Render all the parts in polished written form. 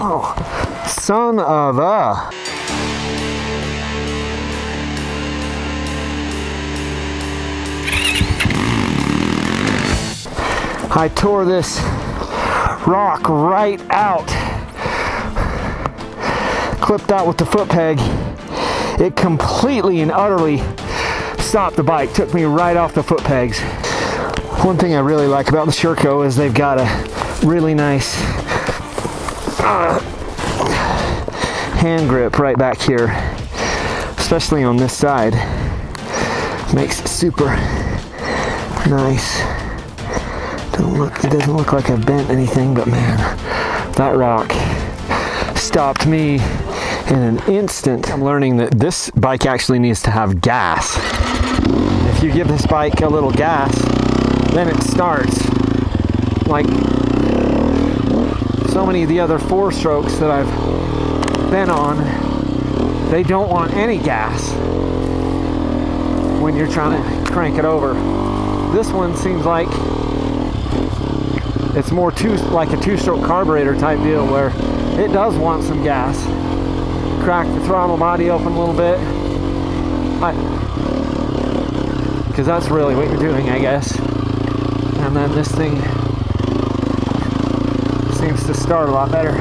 Oh, son of a... I tore this rock right out. Clipped out with the foot peg. It completely and utterly stopped the bike, took me right off the foot pegs. One thing I really like about the Sherco is they've got a really nice hand grip right back here, especially on this side. Makes it super nice. It doesn't look like I've bent anything, but man, that rock stopped me in an instant. I'm learning that this bike actually needs to have gas. If you give this bike a little gas, then it starts. Like so many of the other four strokes that I've been on, they don't want any gas when you're trying to crank it over. This one seems like it's more like a two-stroke carburetor type deal where it does want some gas. Crack the throttle body open a little bit. Because that's really what you're doing, I guess. And then this thing seems to start a lot better.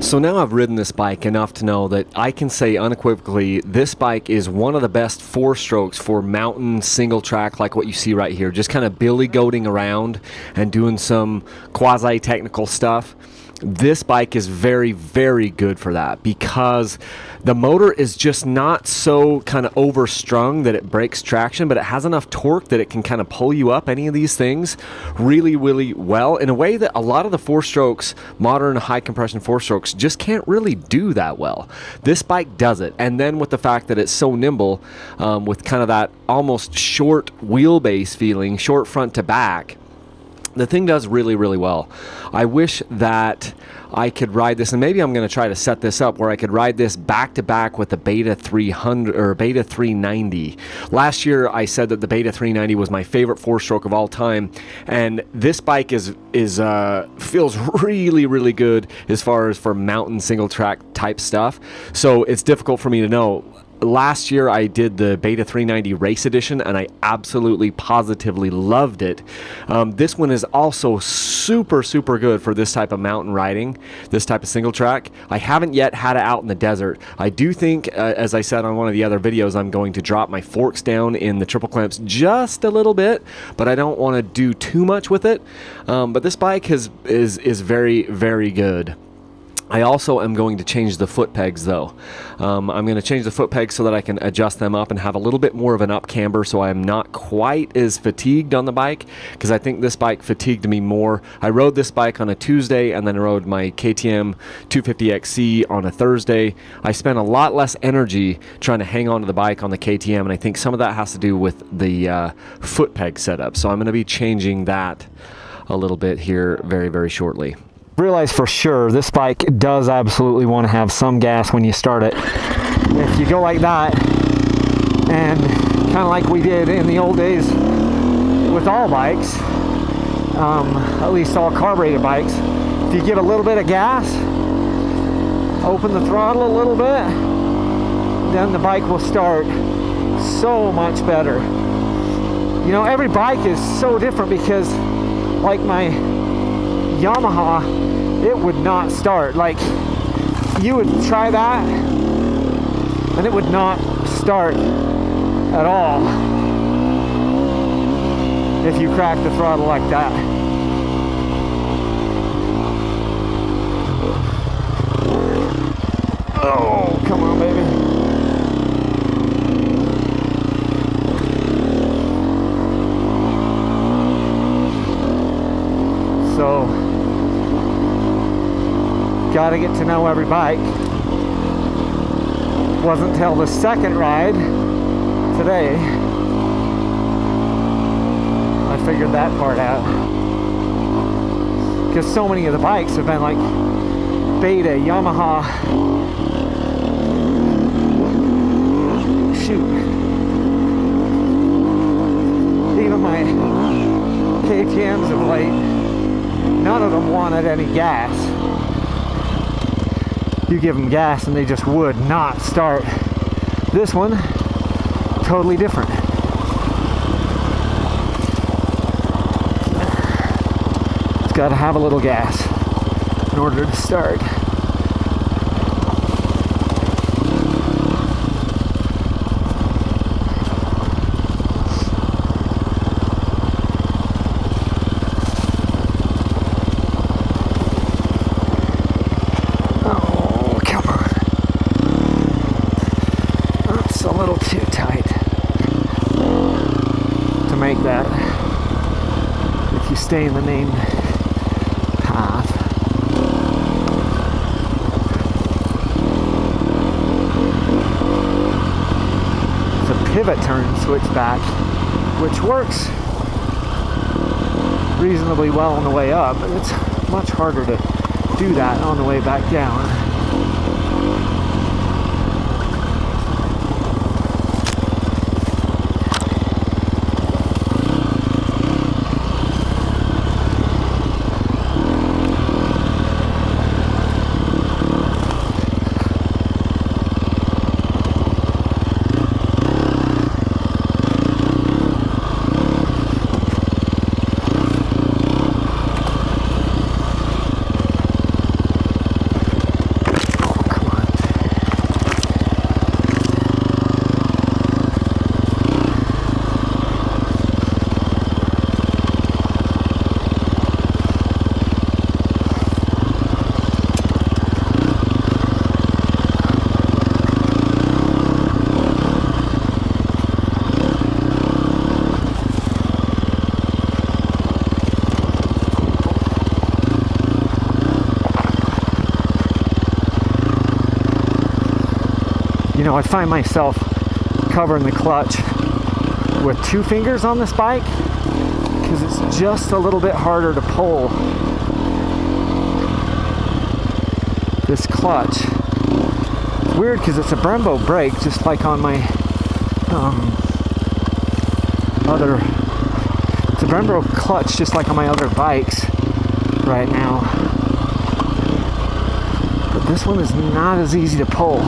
So now I've ridden this bike enough to know that I can say unequivocally this bike is one of the best four strokes for mountain single track, like what you see right here, just kind of billy goating around and doing some quasi technical stuff. This bike is very, very good for that because the motor is just not so kind of overstrung that it breaks traction, but it has enough torque that it can kind of pull you up any of these things really, really well in a way that a lot of the four strokes, modern high compression four strokes, just can't really do that well. This bike does it. And then with the fact that it's so nimble, with kind of that almost short wheelbase feeling, short front to back, the thing does really, really well. I wish that I could ride this, and maybe I'm going to try to set this up where I could ride this back to back with the Beta 300 or Beta 390. Last year I said that the Beta 390 was my favorite four-stroke of all time, and this bike is feels really, really good as far as for mountain single track type stuff. So it's difficult for me to know. Last year I did the Beta 390 Race Edition and I absolutely positively loved it. This one is also super, super good for this type of mountain riding, this type of single track. I haven't yet had it out in the desert. I do think, as I said on one of the other videos, I'm going to drop my forks down in the triple clamps just a little bit, but I don't want to do too much with it. But this bike is very, very good. I also am going to change the foot pegs though. I'm going to change the foot pegs so that I can adjust them up and have a little bit more of an up camber so I'm not quite as fatigued on the bike, because I think this bike fatigued me more. I rode this bike on a Tuesday and then I rode my KTM 250XC on a Thursday. I spent a lot less energy trying to hang on to the bike on the KTM, and I think some of that has to do with the foot peg setup. So I'm going to be changing that a little bit here very, very shortly. Realize for sure this bike does absolutely want to have some gas when you start it. If you go like that, and kind of like we did in the old days with all bikes, at least all carbureted bikes, if you give a little bit of gas, open the throttle a little bit, then the bike will start so much better. You know, every bike is so different, because like my Yamaha, it would not start. Like, you would try that and it would not start at all if you crack the throttle like that. Oh, come on, baby. So gotta get to know every bike. Wasn't until the second ride today I figured that part out, because so many of the bikes have been like Beta, Yamaha, shoot, even my KTMs of late, none of them wanted any gas. you give them gas and they just would not start. This one, totally different. It's got to have a little gas in order to start. That if you stay in the main path. It's a pivot turn switchback, which works reasonably well on the way up, but it's much harder to do that on the way back down. You know, I find myself covering the clutch with two fingers on this bike because it's just a little bit harder to pull this clutch. It's weird because it's a Brembo brake, just like on my it's a Brembo clutch, just like on my other bikes right now. But this one is not as easy to pull.